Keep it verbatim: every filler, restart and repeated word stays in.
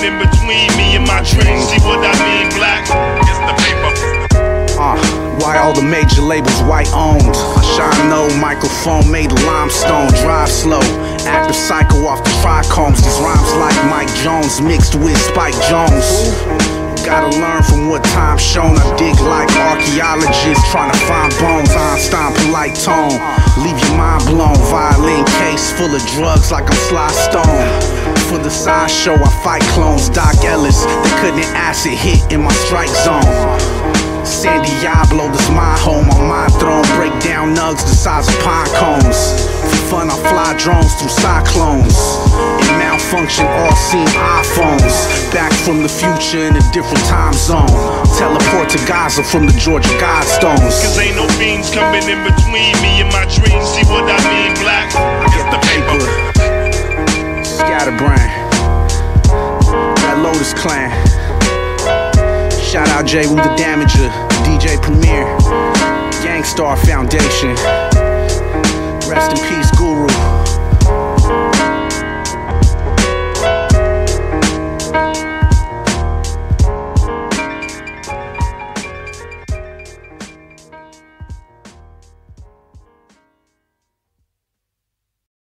women in between me and my dreams. See what I mean, black? It's the paper. Uh, why all the major labels white owned? I shine no microphone made of limestone. Drive slow, active psycho off the fire combs. These rhymes like Mike Jones mixed with Spike Jones. Gotta learn from what time's shown. I dig like archaeologists trying to find bones. Einstein polite tone, leave your mind blown. Violin case full of drugs like I'm Sly Stone. For the side show I fight clones. Doc Ellis, they couldn't acid hit in my strike zone. San Diablo, this my home, on my throne. Break down nugs the size of pine cones. For fun, I fly drones through cyclones. In malfunction, all seen iPhones. Back from the future in a different time zone. Teleport to Gaza from the Georgia Godstones. Cause ain't no fiends coming in between me and my dreams. See what I mean, black? I get the paper. Scatterbrain. That Lotus Clan. Shout out Jay, we the Damager, D J Premier, Gangstar Foundation. Rest in peace.